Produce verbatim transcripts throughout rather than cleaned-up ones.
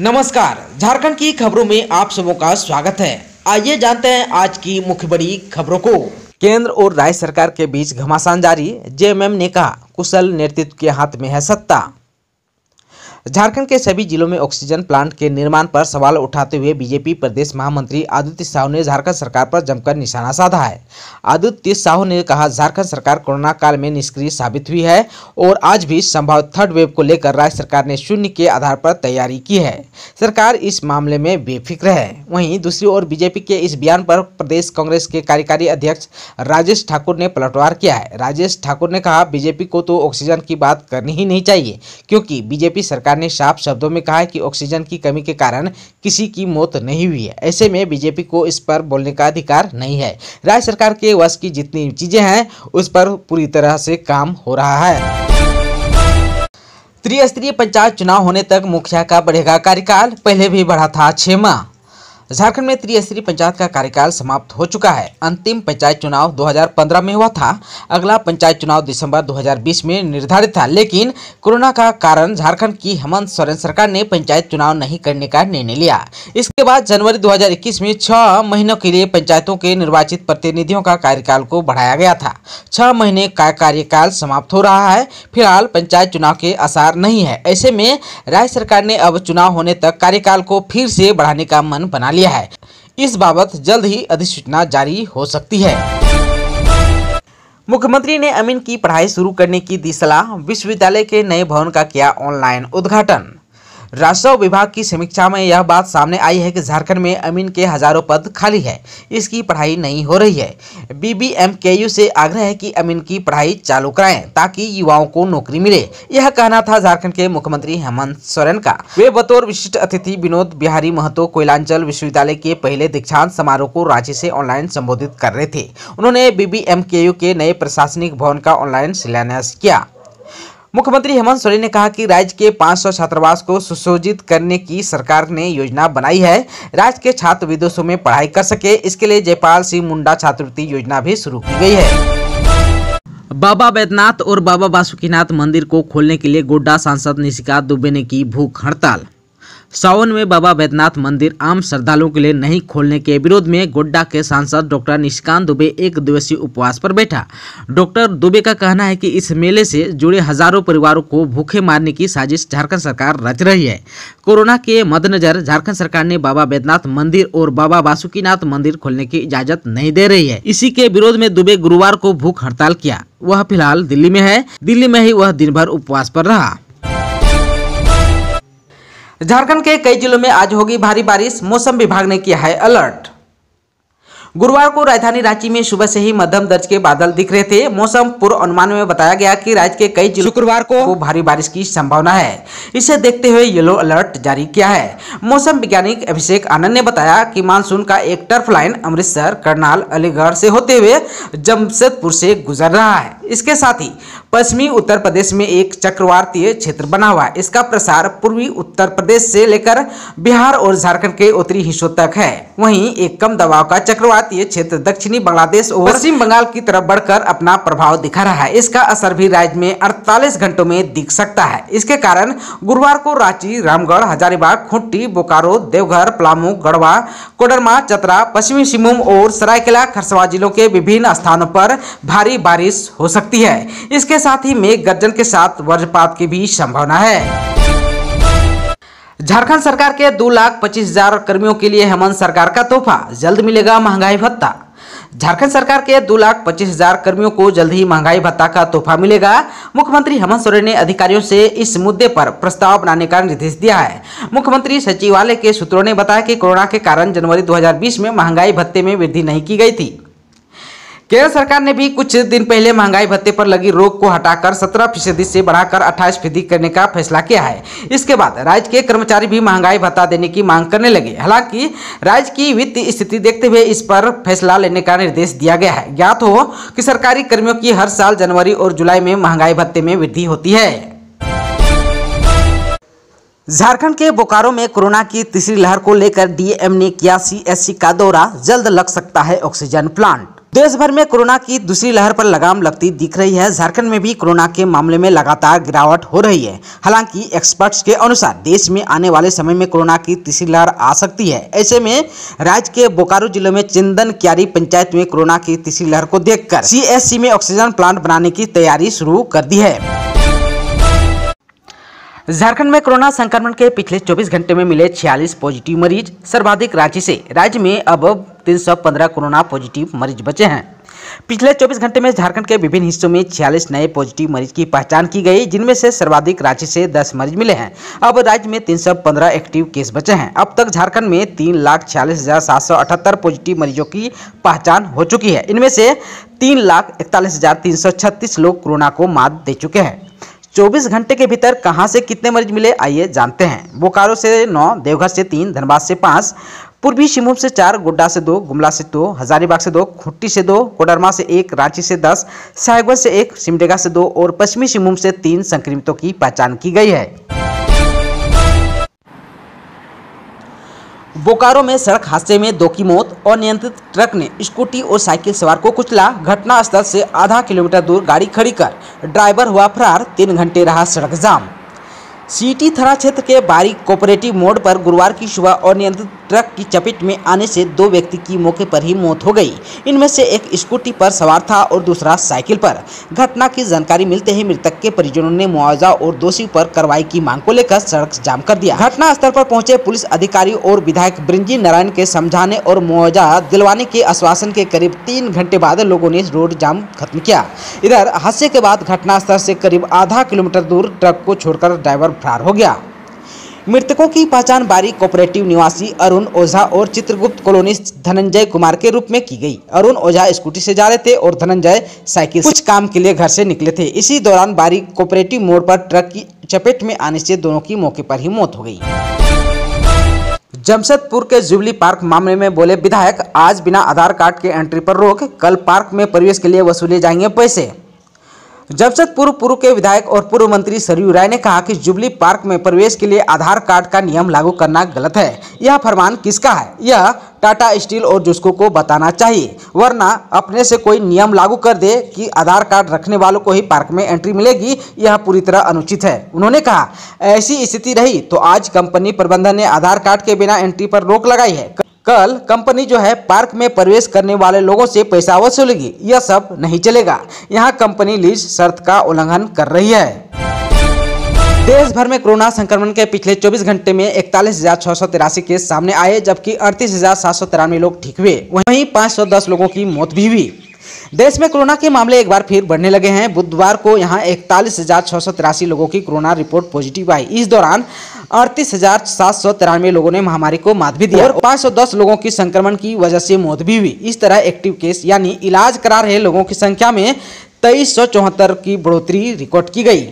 नमस्कार, झारखंड की खबरों में आप सबों का स्वागत है। आइए जानते हैं आज की मुख्य बड़ी खबरों को। केंद्र और राज्य सरकार के बीच घमासान जारी, जेएमएम ने कहा कुशल नेतृत्व के हाथ में है सत्ता। झारखंड के सभी जिलों में ऑक्सीजन प्लांट के निर्माण पर सवाल उठाते हुए बीजेपी प्रदेश महामंत्री आदित्य साहू ने झारखंड सरकार पर जमकर निशाना साधा है। आदित्य साहू ने कहा झारखंड सरकार कोरोना काल में निष्क्रिय साबित हुई है और आज भी संभावित थर्ड वेव को लेकर राज्य सरकार ने शून्य के आधार पर तैयारी की है। सरकार इस मामले में बेफिक्र है। वहीं दूसरी ओर बीजेपी के इस बयान पर प्रदेश कांग्रेस के कार्यकारी अध्यक्ष राजेश ठाकुर ने पलटवार किया है। राजेश ठाकुर ने कहा बीजेपी को तो ऑक्सीजन की बात करनी ही नहीं चाहिए, क्योंकि बीजेपी सरकार ने साफ शब्दों में कहा है कि ऑक्सीजन की कमी के कारण किसी की मौत नहीं हुई है। ऐसे में बीजेपी को इस पर बोलने का अधिकार नहीं है। राज्य सरकार के वश की जितनी चीजें हैं उस पर पूरी तरह से काम हो रहा है। त्रिस्तरीय पंचायत चुनाव होने तक मुखिया का बढ़ेगा कार्यकाल, पहले भी बढ़ा था छह माह। झारखंड में त्रिस्तरीय पंचायत का कार्यकाल समाप्त हो चुका है। अंतिम पंचायत चुनाव दो हज़ार पंद्रह में हुआ था। अगला पंचायत चुनाव दिसंबर दो हज़ार बीस में निर्धारित था, लेकिन कोरोना का कारण झारखंड की हेमंत सोरेन सरकार ने पंचायत चुनाव नहीं करने का निर्णय लिया। इसके बाद जनवरी दो हज़ार इक्कीस में छह महीनों के लिए पंचायतों के निर्वाचित प्रतिनिधियों का कार्यकाल को बढ़ाया गया था। छह महीने का कार्यकाल समाप्त हो रहा है। फिलहाल पंचायत चुनाव के आसार नहीं है। ऐसे में राज्य सरकार ने अब चुनाव होने तक कार्यकाल को फिर से बढ़ाने का मन बना लिया है। इस बाबत जल्द ही अधिसूचना जारी हो सकती है। मुख्यमंत्री ने अमीन की पढ़ाई शुरू करने की दी सलाह, विश्वविद्यालय के नए भवन का किया ऑनलाइन उद्घाटन। राजस्व विभाग की समीक्षा में यह बात सामने आई है कि झारखंड में अमीन के हजारों पद खाली है, इसकी पढ़ाई नहीं हो रही है। बीबीएमकेयू से आग्रह है कि अमीन की पढ़ाई चालू कराएं ताकि युवाओं को नौकरी मिले। यह कहना था झारखंड के मुख्यमंत्री हेमंत सोरेन का। वे बतौर विशिष्ट अतिथि विनोद बिहारी महतो कोयलांचल विश्वविद्यालय के पहले दीक्षांत समारोह को रांची से ऑनलाइन संबोधित कर रहे थे। उन्होंने बीबीएमकेयू के नए प्रशासनिक भवन का ऑनलाइन शिलान्यास किया। मुख्यमंत्री हेमंत सोरेन ने कहा कि राज्य के पाँच सौ छात्रावास को सुसज्जित करने की सरकार ने योजना बनाई है। राज्य के छात्र विदेशों में पढ़ाई कर सके, इसके लिए जयपाल सिंह मुंडा छात्रवृत्ति योजना भी शुरू की गई है। बाबा बैद्यनाथ और बाबा वासुकीनाथ मंदिर को खोलने के लिए गोड्डा सांसद निष्कांत दुबे ने की भूख हड़ताल। सावन में बाबा बैद्यनाथ मंदिर आम श्रद्धालुओं के लिए नहीं खोलने के विरोध में गोड्डा के सांसद डॉक्टर निष्कांत दुबे एक दिवसीय उपवास पर बैठा। डॉक्टर दुबे का कहना है कि इस मेले से जुड़े हजारों परिवारों को भूखे मारने की साजिश झारखंड सरकार रच रही है। कोरोना के मद्देनजर झारखंड सरकार ने बाबा बैद्यनाथ मंदिर और बाबा वासुकीनाथ मंदिर खोलने की इजाजत नहीं दे रही है। इसी के विरोध में दुबे गुरुवार को भूख हड़ताल किया। वह फिलहाल दिल्ली में है। दिल्ली में ही वह दिन भर उपवास पर रहा। झारखंड के कई जिलों में आज होगी भारी बारिश, मौसम विभाग ने किया है अलर्ट। गुरुवार को राजधानी रांची में सुबह से ही मध्यम दर्ज के बादल दिख रहे थे। मौसम पूर्वानुमान में बताया गया कि राज्य के कई जिलों में शुक्रवार को भारी बारिश की संभावना है। इसे देखते हुए येलो अलर्ट जारी किया है। मौसम वैज्ञानिक अभिषेक आनंद ने बताया कि मानसून का एक टर्फ लाइन अमृतसर, करनाल, अलीगढ़ से होते हुए जमशेदपुर से गुजर रहा है। इसके साथ ही पश्चिमी उत्तर प्रदेश में एक चक्रवातीय क्षेत्र बना हुआ है। इसका प्रसार पूर्वी उत्तर प्रदेश से लेकर बिहार और झारखंड के उत्तरी हिस्सों तक है। वहीं एक कम दबाव का चक्रवातीय क्षेत्र दक्षिणी बांग्लादेश और पश्चिम बंगाल की तरफ बढ़कर अपना प्रभाव दिखा रहा है। इसका असर भी राज्य में अड़तालीस घंटों में दिख सकता है। इसके कारण गुरुवार को रांची, रामगढ़, हजारीबाग, खुंटी, बोकारो, देवघर, पलामू, गढ़वा, कोडरमा, चतरा, पश्चिमी सिंहभूम और सरायकेला खरसवां जिलों के विभिन्न स्थानों पर भारी बारिश हो सकती है। इसके साथ ही मेघ गर्जन के साथ वज्रपात की भी संभावना है। झारखंड सरकार के दो लाख पच्चीस हजार कर्मियों के लिए हेमंत सरकार का तोहफा, जल्द मिलेगा महंगाई भत्ता। झारखंड सरकार के दो लाख पच्चीस हजार कर्मियों को जल्द ही महंगाई भत्ता का तोहफा मिलेगा। मुख्यमंत्री हेमंत सोरेन ने अधिकारियों से इस मुद्दे पर प्रस्ताव बनाने का निर्देश दिया है। मुख्यमंत्री सचिवालय के सूत्रों ने बताया कि कोरोना के कारण जनवरी दो हजार बीस में महंगाई भत्ते में वृद्धि नहीं की गई थी। केंद्र सरकार ने भी कुछ दिन पहले महंगाई भत्ते पर लगी रोक को हटाकर सत्रह फीसदी से बढ़ाकर अट्ठाईस फीसदी करने का फैसला किया है। इसके बाद राज्य के कर्मचारी भी महंगाई भत्ता देने की मांग करने लगे। हालांकि राज्य की वित्तीय स्थिति देखते हुए इस पर फैसला लेने का निर्देश दिया गया है। ज्ञात हो कि सरकारी कर्मियों की हर साल जनवरी और जुलाई में महंगाई भत्ते में वृद्धि होती है। झारखंड के बोकारो में कोरोना की तीसरी लहर को लेकर डीएम ने किया सीएससी का दौरा, जल्द लग सकता है ऑक्सीजन प्लांट। देश भर में कोरोना की दूसरी लहर पर लगाम लगती दिख रही है। झारखंड में भी कोरोना के मामले में लगातार गिरावट हो रही है। हालांकि एक्सपर्ट्स के अनुसार देश में आने वाले समय में कोरोना की तीसरी लहर आ सकती है। ऐसे में राज्य के बोकारो जिले में चंदन क्यारी पंचायत में कोरोना की तीसरी लहर को देखकर सीएससी में ऑक्सीजन प्लांट बनाने की तैयारी शुरू कर दी है। झारखंड में कोरोना संक्रमण के पिछले चौबीस घंटे में मिले छियालीस पॉजिटिव मरीज सर्वाधिक रांची से। राज्य में अब तीन सौ पंद्रह कोरोना पॉजिटिव मरीज बचे हैं। पिछले चौबीस घंटे में झारखंड के विभिन्न हिस्सों में छियालीस नए पॉजिटिव मरीज की पहचान की गई, जिनमें से सर्वाधिक रांची से दस मरीज मिले हैं। अब राज्य में तीन सौ पंद्रह एक्टिव केस बचे हैं। अब तक झारखंड में तीन लाख छियालीस हजार सात सौ अठहत्तर पॉजिटिव मरीजों की पहचान हो चुकी है। इनमें से तीन लाख इकतालीस हजार तीन सौ छत्तीस लोग कोरोना को मात दे चुके हैं। चौबीस घंटे के भीतर कहां से कितने मरीज मिले, आइए जानते हैं। बोकारो से नौ, देवघर से तीन, धनबाद से पाँच, पूर्वी सिंहभूम से चार, गोड्डा से दो, गुमला से दो, हजारीबाग से दो, खुंटी से दो, कोडरमा से एक, रांची से दस, साहिबगंज से एक, सिमडेगा से दो और पश्चिमी सिंहभूम से तीन संक्रमितों की पहचान की गई है। बोकारो में सड़क हादसे में दो की मौत। अनियंत्रित ट्रक ने स्कूटी और साइकिल सवार को कुचला। घटनास्थल से आधा किलोमीटर दूर गाड़ी खड़ी कर ड्राइवर हुआ फरार। तीन घंटे रहा सड़क जाम। सिटी थाना क्षेत्र के बारी कोऑपरेटिव मोड़ पर गुरुवार की सुबह अनियंत्रित ट्रक की चपेट में आने से दो व्यक्ति की मौके पर ही मौत हो गई। इनमें से एक स्कूटी पर सवार था और दूसरा साइकिल पर। घटना की जानकारी मिलते ही मृतक के परिजनों ने मुआवजा और दोषी पर कार्रवाई की मांग को लेकर सड़क जाम कर दिया। घटना स्थल पर पहुंचे पुलिस अधिकारी और विधायक ब्रिंजी नारायण के समझाने और मुआवजा दिलवाने के आश्वासन के करीब तीन घंटे बाद लोगों ने रोड जाम खत्म किया। इधर हादसे के बाद घटनास्थल से करीब आधा किलोमीटर दूर ट्रक को छोड़कर ड्राइवर फरार हो गया। मृतकों की पहचान बारी कोऑपरेटिव निवासी अरुण ओझा और चित्रगुप्त कॉलोनी धनंजय कुमार के रूप में की गई। अरुण ओझा स्कूटी से जा रहे थे और धनंजय साइकिल कुछ काम के लिए घर से निकले थे। इसी दौरान बारी कोऑपरेटिव मोड़ पर ट्रक की चपेट में आने से दोनों की मौके पर ही मौत हो गई। जमशेदपुर के जुबली पार्क मामले में बोले विधायक, आज बिना आधार कार्ड के एंट्री पर रोक, कल पार्क में प्रवेश के लिए वसूले जाएंगे पैसे। जमशेदपुर पूर्व के विधायक और पूर्व मंत्री सरयू राय ने कहा कि जुबली पार्क में प्रवेश के लिए आधार कार्ड का नियम लागू करना गलत है। यह फरमान किसका है, यह टाटा स्टील और जुस्को को बताना चाहिए, वरना अपने से कोई नियम लागू कर दे कि आधार कार्ड रखने वालों को ही पार्क में एंट्री मिलेगी, यह पूरी तरह अनुचित है। उन्होंने कहा, ऐसी स्थिति रही तो आज कंपनी प्रबंधन ने आधार कार्ड के बिना एंट्री पर रोक लगाई है, कल कंपनी जो है पार्क में प्रवेश करने वाले लोगों से पैसा वसूलेगी, यह सब नहीं चलेगा। यहां कंपनी लीज शर्त का उल्लंघन कर रही है। देश भर में कोरोना संक्रमण के पिछले चौबीस घंटे में इकतालीस हजार छह सौ तिरासी केस सामने आए, जबकि अड़तीस हजार सात सौ तिरानवे लोग ठीक हुए, वहीं पाँच सौ दस लोगों की मौत भी हुई। देश में कोरोना के मामले एक बार फिर बढ़ने लगे हैं। बुधवार को यहां इकतालीस हजार छह सौ तिरासी लोगों की कोरोना रिपोर्ट पॉजिटिव आई। इस दौरान अड़तीस हजार सात सौ तिरानवे लोगों ने महामारी को मात भी दिया और पाँच सौ दस लोगों की संक्रमण की वजह से मौत भी हुई। इस तरह एक्टिव केस यानी इलाज करा रहे लोगों की संख्या में तेईस सौ चौहत्तर की बढ़ोतरी रिकॉर्ड की गई।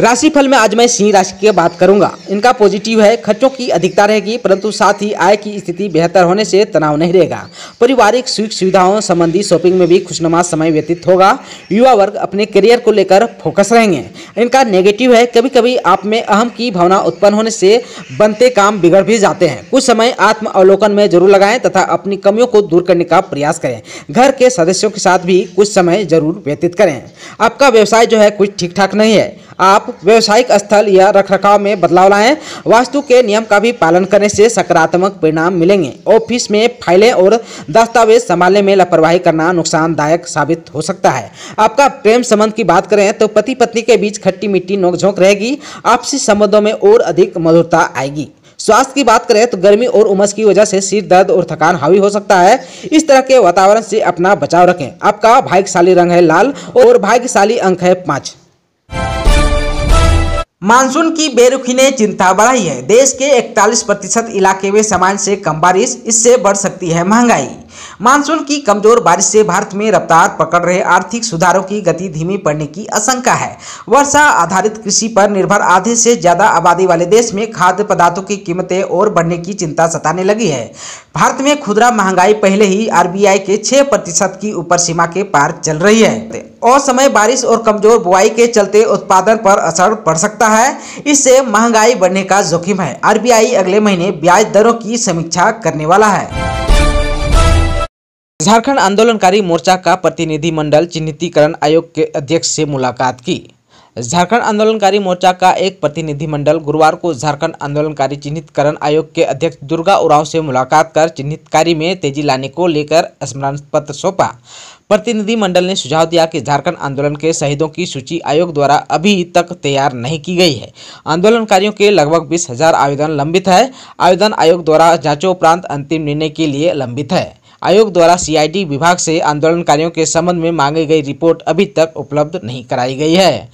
राशिफल में आज मैं सिंह राशि की बात करूंगा। इनका पॉजिटिव है। खर्चों की अधिकता रहेगी, परंतु साथ ही आय की स्थिति बेहतर होने से तनाव नहीं रहेगा। पारिवारिक सुख सुविधाओं संबंधी शॉपिंग में भी खुशनुमा समय व्यतीत होगा। युवा वर्ग अपने करियर को लेकर फोकस रहेंगे। इनका नेगेटिव है, कभी कभी आप में अहम की भावना उत्पन्न होने से बनते काम बिगड़ भी जाते हैं। कुछ समय आत्म अवलोकन में जरूर लगाएं तथा अपनी कमियों को दूर करने का प्रयास करें। घर के सदस्यों के साथ भी कुछ समय जरूर व्यतीत करें। आपका व्यवसाय जो है कुछ ठीक ठाक नहीं है। आप व्यावसायिक स्थल या रखरखाव में बदलाव लाएं। वास्तु के नियम का भी पालन करने से सकारात्मक परिणाम मिलेंगे। ऑफिस में फाइलें और दस्तावेज संभालने में लापरवाही करना नुकसानदायक साबित हो सकता है। आपका प्रेम संबंध की बात करें तो पति पत्नी के बीच खट्टी मिट्टी नोकझोंक रहेगी। आपसी संबंधों में और अधिक मधुरता आएगी। स्वास्थ्य की बात करें तो गर्मी और उमस की वजह से सिर दर्द और थकान हावी हो सकता है। इस तरह के वातावरण से अपना बचाव रखें। आपका भाग्यशाली रंग है लाल और भाग्यशाली अंक है पाँच। मानसून की बेरुखी ने चिंता बढ़ाई है। देश के इकतालीस प्रतिशत इलाके में सामान्य से कम बारिश, इससे बढ़ सकती है महंगाई। मानसून की कमजोर बारिश से भारत में रफ्तार पकड़ रहे आर्थिक सुधारों की गति धीमी पड़ने की आशंका है। वर्षा आधारित कृषि पर निर्भर आधे से ज्यादा आबादी वाले देश में खाद्य पदार्थों की कीमतें और बढ़ने की चिंता सताने लगी है। भारत में खुदरा महंगाई पहले ही आरबीआई के छह प्रतिशत की ऊपर सीमा के पार चल रही है। असमय बारिश और कमजोर बुआई के चलते उत्पादन पर असर पड़ सकता है। इससे महंगाई बढ़ने का जोखिम है। आरबीआई अगले महीने ब्याज दरों की समीक्षा करने वाला है। झारखंड आंदोलनकारी मोर्चा का प्रतिनिधिमंडल चिन्हितीकरण आयोग के अध्यक्ष से मुलाकात की। झारखंड आंदोलनकारी मोर्चा का एक प्रतिनिधिमंडल गुरुवार को झारखंड आंदोलनकारी चिन्हितकरण आयोग के अध्यक्ष दुर्गा उरांव से मुलाकात कर चिन्हित कार्य में तेजी लाने को लेकर स्मरण पत्र सौंपा। प्रतिनिधिमंडल ने सुझाव दिया कि झारखंड आंदोलन के शहीदों की सूची आयोग द्वारा अभी तक तैयार नहीं की गई है। आंदोलनकारियों के लगभग बीस हजार आवेदन लंबित है। आवेदन आयोग द्वारा जांचोपरांत अंतिम निर्णय के लिए लंबित है। आयोग द्वारा सीआईडी विभाग से आंदोलनकारियों के संबंध में मांगी गई रिपोर्ट अभी तक उपलब्ध नहीं कराई गई है।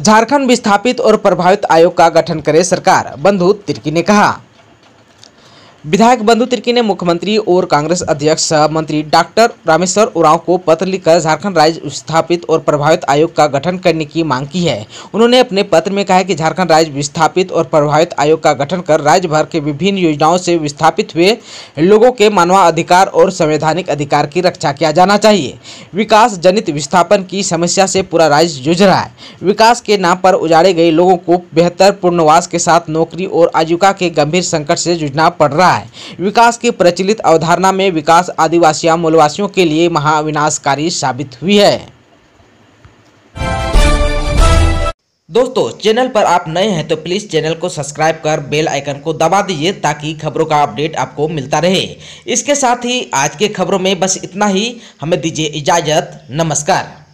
झारखंड विस्थापित और प्रभावित आयोग का गठन करे सरकार, बंधु तिर्की ने कहा। विधायक बंधु तिर्की ने मुख्यमंत्री और कांग्रेस अध्यक्ष सह मंत्री डॉक्टर रामेश्वर उरांव को पत्र लिखकर झारखंड राज्य विस्थापित और प्रभावित आयोग का गठन करने की मांग की है। उन्होंने अपने पत्र में कहा है कि झारखंड राज्य विस्थापित और प्रभावित आयोग का गठन कर राज्य भर के विभिन्न योजनाओं से विस्थापित हुए लोगों के मानवाधिकार और संवैधानिक अधिकार की रक्षा किया जाना चाहिए। विकास जनित विस्थापन की समस्या से पूरा राज्य जूझ रहा है। विकास के नाम पर उजाड़े गए लोगों को बेहतर पुनर्वास के साथ नौकरी और आजीविका के गंभीर संकट से जूझना पड़ रहा है। विकास की प्रचलित अवधारणा में विकास आदिवासियों मूलवासियों के लिए महाविनाशकारी साबित हुई है। दोस्तों, चैनल पर आप नए हैं तो प्लीज चैनल को सब्सक्राइब कर बेल आइकन को दबा दीजिए ताकि खबरों का अपडेट आपको मिलता रहे। इसके साथ ही आज के खबरों में बस इतना ही। हमें दीजिए इजाजत। नमस्कार।